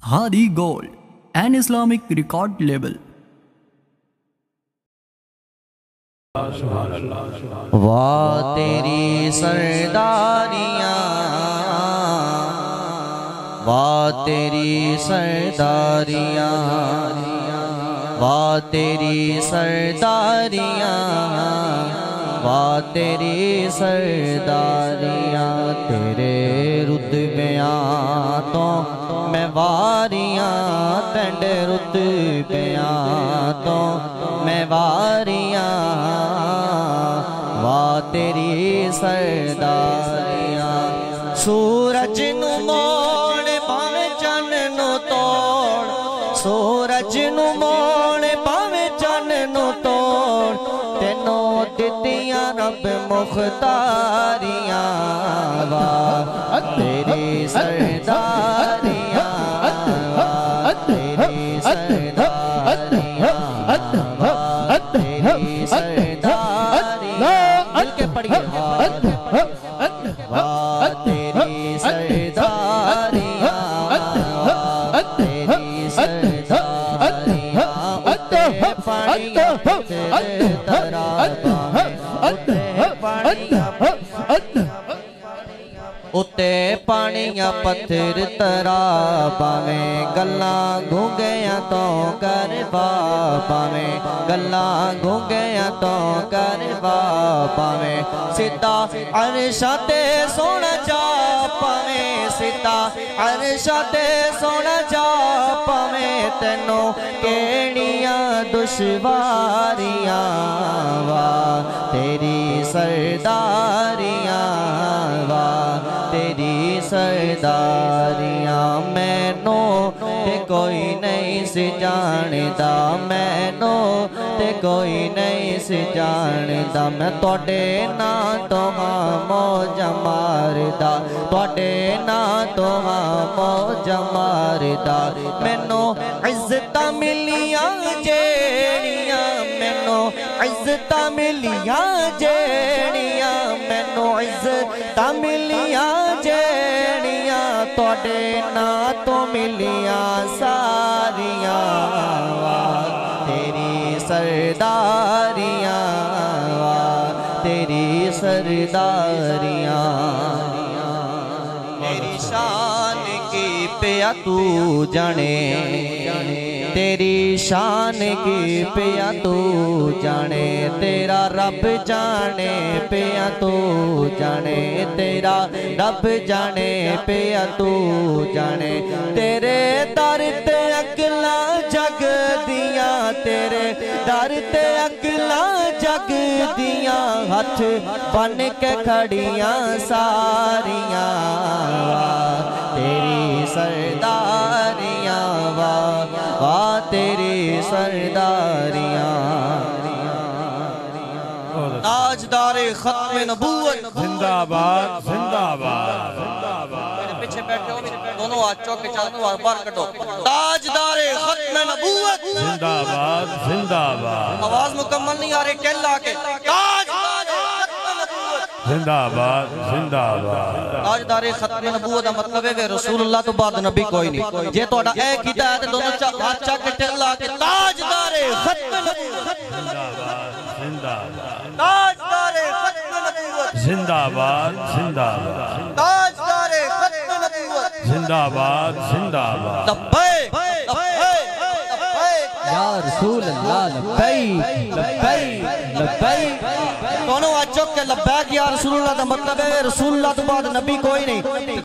Hadi Gold, an Islamic record label. वाह तेरी सरदारियाँ, वाह तेरी सरदारियाँ, वाह तेरी सरदारियाँ, वाह तेरी सरदारियाँ। तेरे रुतबियाँ तो मैं वारियाँ, तेरे रुतबियाँ तो मैं वारियाँ। वाह तेरी सरदारियाँ। सूरज नु मोड़ भावे चन नु तोड़, सूरज नु मोड़ भावे चन नु तोड़, तेनों दितियां रब मुख्तारियां। वाह तेरी सरदारियां, वाह तेरी सरदारियां। वाह तेरी सरदारियाँ, वाह तेरी सरदारियाँ। उतरे पानियाँ तेरे तराज़ों में, उतरे पानियाँ पत्थर तराज़ों में। गल्लां घुंघियाँ तो करवा पावें, गल्लां घुंघियाँ तो करवा पावें। सीधा अरशा ते सोना जा पावें, सीधा अरशा ते सोना जा पावें। तेनों केड़ियां दुश्वारियां, वाह तेरी सरदारियां, वाह तेरी सरदारियां। मैनू ते कोई नहीं सी जानदा, मैनू ते कोई नहीं सी जानदा। मैं तुहाडे नां तो मौज मारदा, तुहाडे नां तो मौज मारदा। मैनू इज्जत मिलियां जेड़ियां, मैनू इज्जत मिलियां जेड़ियां, मैनू इज्जत मिलियां जेड़ियां। तुहाडे नां तो मिलियां सारियां, वाह तेरी सरदारियां, वाह तेरी सरदारियां। तेरी शान की पिया तू जाने, तेरी शान की पिया तू जाने। तेरा रब जाने पिया तू जाने, तेरा रब जाने पिया तू जाने। तेरे दर ते अकलां जग दियां, तेरे दर ते अकलां जग दियां। हथ बन के खड़ियां सारियां, वाह तेरी सरदारियां, वाह वाह तेरी सरदारियां। ताजदारे खत्म नबूवत जिंदाबाद जिंदाबाद जिंदाबाद। मेरे पीछे बैठे हो दोनों हाथ चौके चांदों और बार कटो। ताजदारे खत्म नबूवत जिंदाबाद जिंदाबाद। आवाज मुकम्मल नहीं आ रही, कहला के ताजदारे खत्म नबूवत जिंदाबाद जिंदाबाद। ताजदारे खत्म नबूवत का मतलब है रसूलुल्लाह तो बाद नबी कोई नहीं। जे तुहाडा ए कीता है ते दोनों हाथ चक के टेला के ताजदारे खत्म नबूवत जिंदाबाद, ताजदारे खत्म नबूवत जिंदाबाद जिंदाबाद, ताजदारे खत्म नबूवत जिंदाबाद जिंदाबाद। लब्बैक लब्बैक या रसूल अल्लाह, लब्बैक लब्बैक लब्बैक। दोनों आज चुक के लब्बैक या रसूलुल्लाह का मतलब है रसूलुल्लाह तो बाद नबी कोई नहीं।